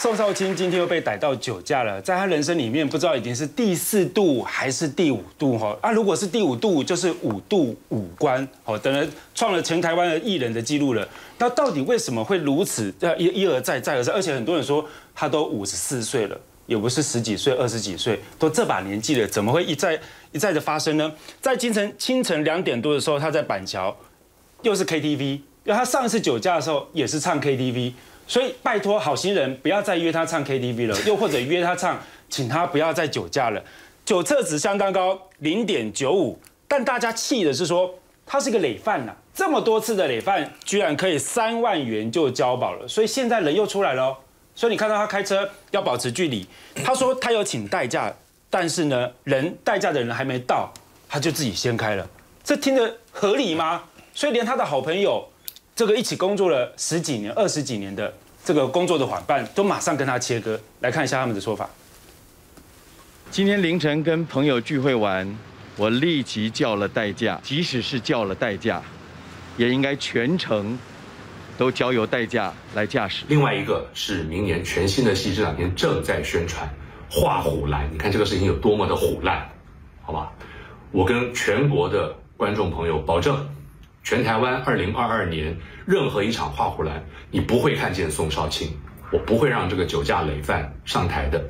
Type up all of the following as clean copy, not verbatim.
宋少卿今天又被逮到酒驾了，在他人生里面不知道已经是第4度还是第5度哈。啊，如果是第5度，就是5度5关，好，等于创了全台湾的艺人的记录了。那到底为什么会如此？一而再，再而三，而且很多人说他都54岁了，也不是10几岁、20几岁，都这把年纪了，怎么会一再的发生呢？在清晨2点多的时候，他在板桥，又是 KTV， 因为他上次酒驾的时候也是唱 KTV。 所以，拜托好心人不要再约他唱 KTV 了，又或者约他唱，请他不要再酒驾了。酒测值相当高，0.95。但大家气的是说，他是个累犯呐，这么多次的累犯，居然可以3万元就交保了。所以现在人又出来了，所以你看到他开车要保持距离。他说他有请代驾，但是呢，代驾的人还没到，他就自己先开了。这听得合理吗？所以连他的好朋友。 这个一起工作了10几年、20几年的这个工作的伙伴，都马上跟他切割。来看一下他们的说法。今天凌晨跟朋友聚会完，我立即叫了代驾。即使是叫了代驾，也应该全程都交由代驾来驾驶。另外一个是明年全新的戏，这两天正在宣传画虎烂，你看这个事情有多么的虎烂，好吧？我跟全国的观众朋友保证。 全台湾2022年任何一场画虎烂，你不会看见宋少卿，我不会让这个酒驾累犯上台的。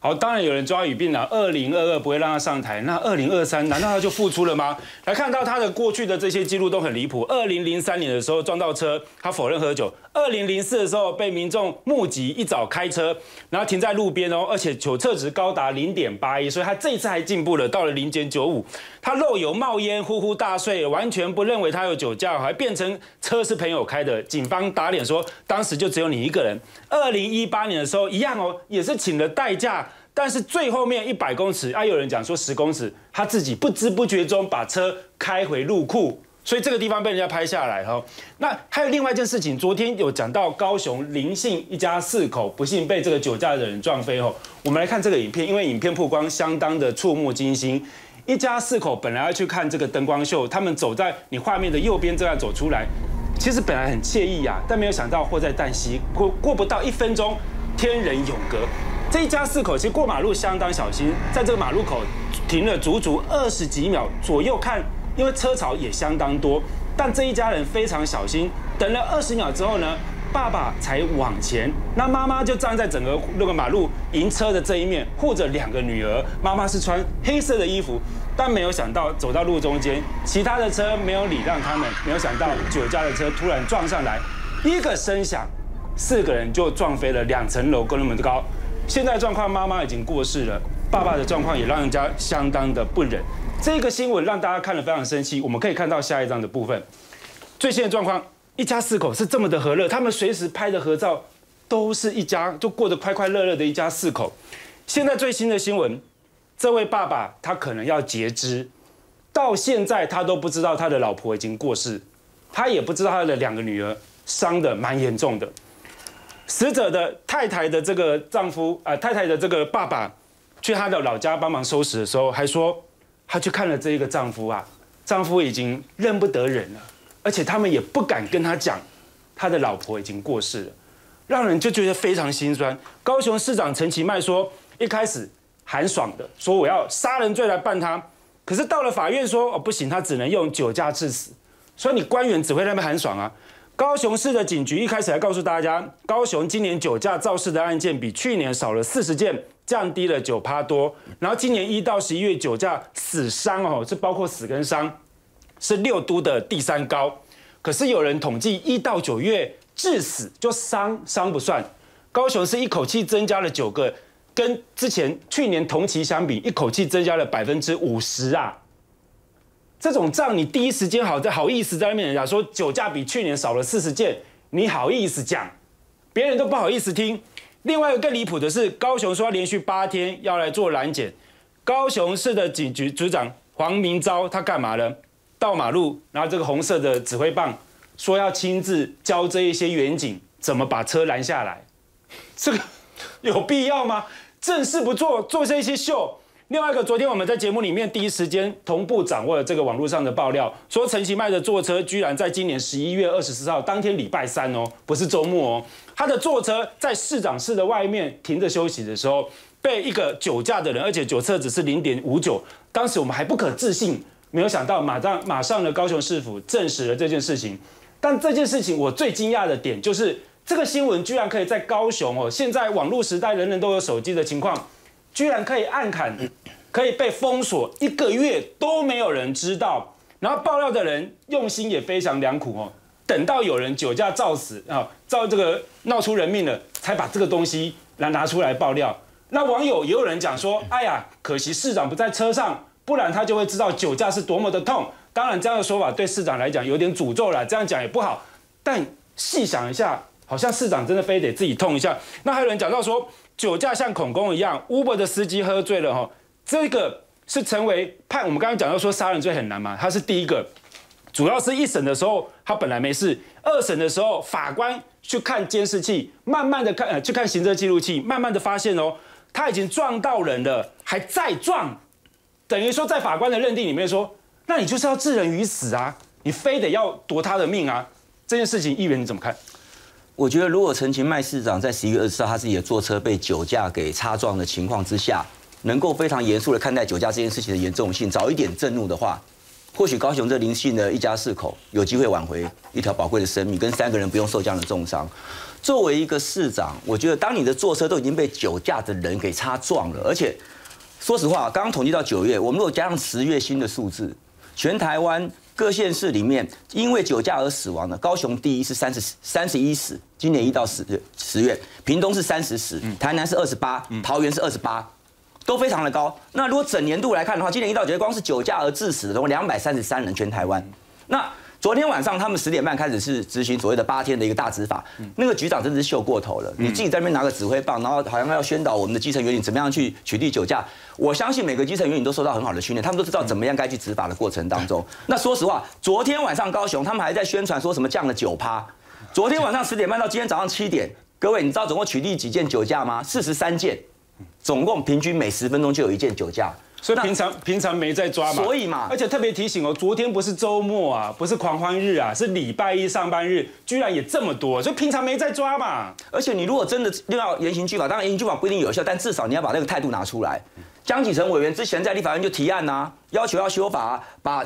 好，当然有人抓语病了。2022不会让他上台，那2023难道他就复出了吗？来看到他的过去的这些记录都很离谱。2003年的时候撞到车，他否认喝酒。2004的时候被民众目击，一早开车，然后停在路边哦，而且酒测值高达0.81，所以他这一次还进步了，到了0.95。 他漏油冒烟，呼呼大睡，完全不认为他有酒驾，还变成车是朋友开的。警方打脸说，当时就只有你一个人。2018年的时候一样哦，也是请了代驾，但是最后面100公尺，有人讲说10公尺，他自己不知不觉中把车开回入库，所以这个地方被人家拍下来哈。那还有另外一件事情，昨天有讲到高雄林姓一家4口不幸被这个酒驾的人撞飞哦。我们来看这个影片，因为影片曝光相当的触目惊心。 一家4口本来要去看这个灯光秀，他们走在你画面的右边这样走出来，其实本来很惬意啊，但没有想到祸在旦夕，过不到1分钟，天人永隔。这一家4口其实过马路相当小心，在这个马路口停了足足20几秒左右看，因为车潮也相当多，但这一家人非常小心，等了20秒之后呢，爸爸才往前，那妈妈就站在整个那个马路迎车的这一面，护着2个女儿，妈妈是穿黑色的衣服。 但没有想到，走到路中间，其他的车没有礼让他们。没有想到，酒驾的车突然撞上来，一个声响，4个人就撞飞了2层楼，够那么高。现在状况，妈妈已经过世了，爸爸的状况也让人家相当的不忍。这个新闻让大家看了非常生气。我们可以看到下一章的部分，最新的状况，一家4口是这么的和乐，他们随时拍的合照都是一家就过得快快乐乐的一家4口。现在最新的新闻。 这位爸爸他可能要截肢，到现在他都不知道他的老婆已经过世，他也不知道他的2个女儿伤得蛮严重的。死者的太太的这个丈夫啊，太太的这个爸爸去他的老家帮忙收拾的时候，还说他去看了这一个丈夫啊，丈夫已经认不得人了，而且他们也不敢跟他讲他的老婆已经过世了，让人就觉得非常心酸。高雄市长陈其迈说，一开始。 韩爽的说我要杀人罪来办他，可是到了法院说哦不行，他只能用酒驾致死，所以你官员只会在那边韩爽啊。高雄市的警局一开始还告诉大家，高雄今年酒驾肇事的案件比去年少了40件，降低了9%多。然后今年1到11月酒驾死伤哦，这包括死跟伤，是6都的第3高。可是有人统计1到9月致死就伤不算，高雄市一口气增加了9个。 跟之前去年同期相比，一口气增加了50%啊！这种账你第一时间好意思在那边人家说酒驾比去年少了40件，你好意思讲？别人都不好意思听。另外一个更离谱的是，高雄说要连续8天要来做拦检。高雄市的警局局长黄明昭他干嘛呢？到马路拿这个红色的指挥棒，说要亲自教这一些员警怎么把车拦下来，这个有必要吗？ 正事不做，做这些秀，另外一个，昨天我们在节目里面第一时间同步掌握了这个网络上的爆料，说陈其迈的坐车居然在今年11月24号当天礼拜3哦，不是周末哦，他的坐车在市长室的外面停着休息的时候，被一个酒驾的人，而且酒测只是0.59，当时我们还不可置信，没有想到马上的高雄市府证实了这件事情。但这件事情我最惊讶的点就是。 这个新闻居然可以在高雄哦，现在网络时代，人人都有手机的情况，居然可以暗砍，可以被封锁1个月都没有人知道。然后爆料的人用心也非常良苦哦，等到有人酒驾肇事啊，这个闹出人命了，才把这个东西拿出来爆料。那网友也有人讲说，哎呀，可惜市长不在车上，不然他就会知道酒驾是多么的痛。当然，这样的说法对市长来讲有点诅咒啦，这样讲也不好。但细想一下。 好像市长真的非得自己痛一下。那还有人讲到说，酒驾像恐攻一样 ，Uber 的司机喝醉了哈，这个是成为判。我们刚刚讲到说杀人罪很难嘛，他是第一个，主要是1审的时候他本来没事，2审的时候法官去看监视器，慢慢的看，去看行车记录器，慢慢的发现哦，他已经撞到人了，还再撞，等于说在法官的认定里面说，那你就是要置人于死啊，你非得要夺他的命啊，这件事情议员你怎么看？ 我觉得，如果陈其迈市长在11月24号他自己的坐车被酒驾给擦撞的情况之下，能够非常严肃的看待酒驾这件事情的严重性，早一点震怒的话，或许高雄这林姓的一家4口有机会挽回一条宝贵的生命，跟3个人不用受这样的重伤。作为一个市长，我觉得当你的坐车都已经被酒驾的人给擦撞了，而且说实话，刚刚统计到9月，我们如果加上10月新的数字，全台湾。 各县市里面，因为酒驾而死亡的，高雄第一是31死，今年1到10月；屏东是30死，台南是28，桃园是28，都非常的高。那如果整年度来看的话，今年1到9月光是酒驾而致死的，共233人，全台湾。那昨天晚上他们10点半开始是执行所谓的8天的一个大执法，那个局长真的是秀过头了，你自己在那边拿个指挥棒，然后好像要宣导我们的基层员警怎么样去取缔酒驾。 我相信每个基层员警都受到很好的训练，他们都知道怎么样该去执法的过程当中。那说实话，昨天晚上高雄他们还在宣传说什么降了9%，昨天晚上10点半到今天早上7点，各位你知道总共取缔几件酒驾吗？43件，总共平均每10分钟就有1件酒驾。 所以平常没在抓嘛，所以嘛，而且特别提醒哦，昨天不是周末啊，不是狂欢日啊，是礼拜1上班日，居然也这么多，所以平常没在抓嘛。而且你如果真的要严刑峻法，当然严刑峻法不一定有效，但至少你要把那个态度拿出来。江启臣委员之前在立法院就提案啊，要求要修法、把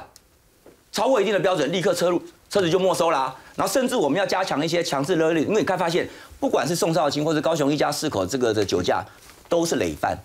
超过一定的标准，立刻车子就没收啦、然后甚至我们要加强一些强制勒令，因为你看发现，不管是宋少卿或是高雄1家4口这个的酒驾，都是累犯。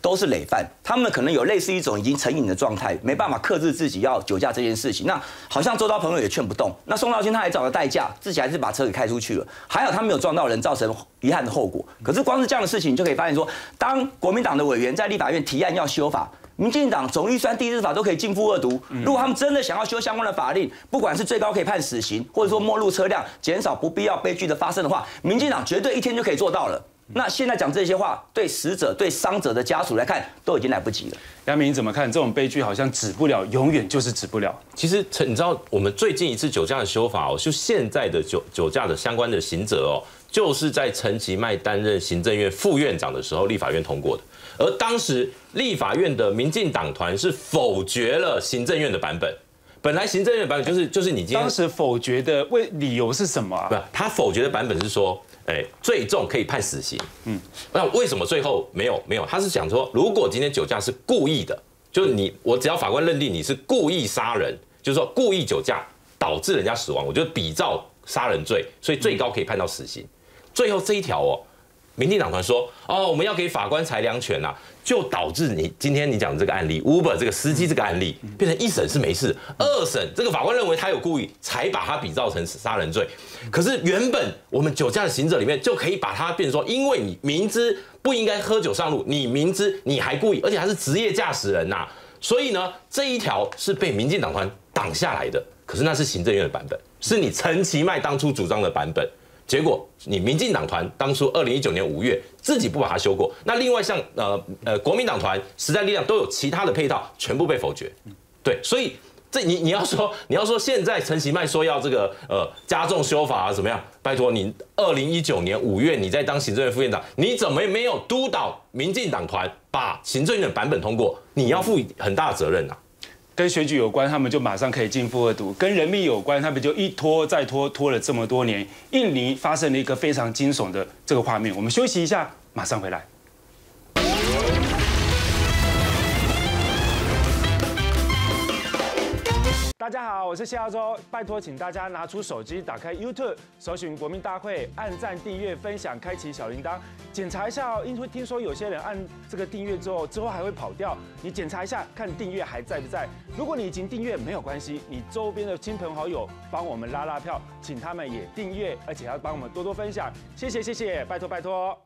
都是累犯，他们可能有类似一种已经成瘾的状态，没办法克制自己要酒驾这件事情。那好像周遭朋友也劝不动，那宋少卿他还找了代驾，自己还是把车给开出去了。还好他没有撞到人，造成遗憾的后果。可是光是这样的事情，你就可以发现说，当国民党的委员在立法院提案要修法，民进党总预算第1次法都可以禁负2毒。如果他们真的想要修相关的法令，不管是最高可以判死刑，或者说没入车辆，减少不必要悲剧的发生的话，民进党绝对1天就可以做到了。 那现在讲这些话，对死者、对伤者的家属来看，都已经来不及了。杨明，你怎么看这种悲剧？好像止不了，永远就是止不了。其实，你知道，我们最近一次酒驾的修法哦，就现在的酒驾的相关的刑责哦，就是在陈其迈担任行政院副院长的时候，立法院通过的。而当时立法院的民进党团是否决了行政院的版本。 本来行政院的版本就是你今天当时否决的理由是什么啊？不，他否决的版本是说，最重可以判死刑。那为什么最后没有？他是想说，如果今天酒驾是故意的，就是我只要法官认定你是故意杀人，就是说故意酒驾导致人家死亡，我就比照杀人罪，所以最高可以判到死刑。最后这一条哦，民进党团说，哦，我们要给法官裁量权啊。 就导致你今天你讲这个案例 ，Uber 这个司机这个案例，变成1审是没事，2审这个法官认为他有故意，才把他比照成杀人罪。可是原本我们酒驾的刑责里面就可以把它变成说，因为你明知不应该喝酒上路，你明知你还故意，而且还是职业驾驶人呐，所以呢这一条是被民进党团挡下来的。可是那是行政院的版本，是你陈其迈当初主张的版本。 结果，你民进党团当初2019年5月自己不把它修过，那另外像国民党团、时代力量都有其他的配套，全部被否决。对，所以这你要说现在陈其迈说要这个加重修法啊怎么样？拜托你2019年5月你在当行政院副院长，你怎么也没有督导民进党团把行政院版本通过？你要负很大的责任啊！跟选举有关，他们就马上可以进负二读；跟人命有关，他们就一拖再拖，拖了这么多年。印尼发生了一个非常惊悚的这个画面，我们休息一下，马上回来。 大家好，我是谢耀州，拜托请大家拿出手机，打开 YouTube， 搜寻国民大会，按赞、订阅、分享，开启小铃铛，检查一下哦。因为听说有些人按这个订阅之后还会跑掉，你检查一下看订阅还在不在。如果你已经订阅没有关系，你周边的亲朋好友帮我们拉拉票，请他们也订阅，而且要帮我们多多分享，谢谢，拜托。